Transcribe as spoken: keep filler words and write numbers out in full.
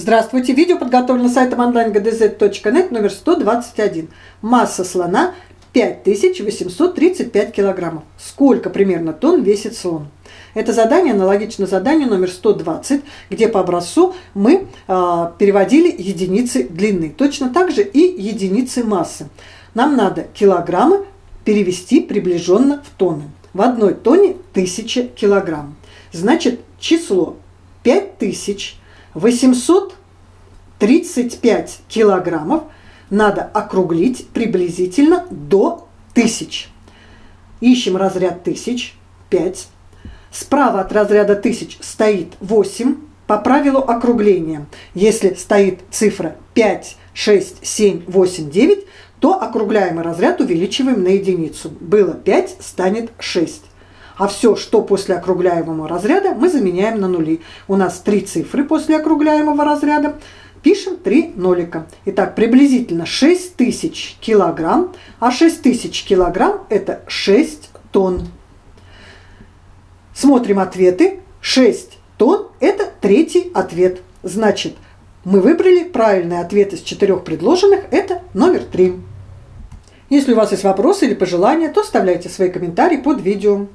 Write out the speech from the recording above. Здравствуйте! Видео подготовлено сайтом онлайн джи ди зет точка нет номер сто двадцать один. Масса слона пять тысяч восемьсот тридцать пять килограммов. Сколько примерно тонн весит слон? Это задание аналогично заданию номер сто двадцать, где по образцу мы э, переводили единицы длины. Точно так же и единицы массы. Нам надо килограммы перевести приближенно в тонны. В одной тонне тысяча килограмм. Значит, число пять тысяч восемьсот тридцать пять килограммов надо округлить приблизительно до тысяч. Ищем разряд тысяч, пять. Справа от разряда тысяч стоит восемь по правилу округления. Если стоит цифра пять, шесть, семь, восемь, девять, то округляемый разряд увеличиваем на единицу. Было пять, станет шесть. А все, что после округляемого разряда, мы заменяем на нули. У нас три цифры после округляемого разряда. Пишем три нолика. Итак, приблизительно шесть тысяч килограмм. А шесть тысяч килограмм – это шесть тонн. Смотрим ответы. шесть тонн – это третий ответ. Значит, мы выбрали правильный ответ из четырех предложенных. Это номер три. Если у вас есть вопросы или пожелания, то оставляйте свои комментарии под видео.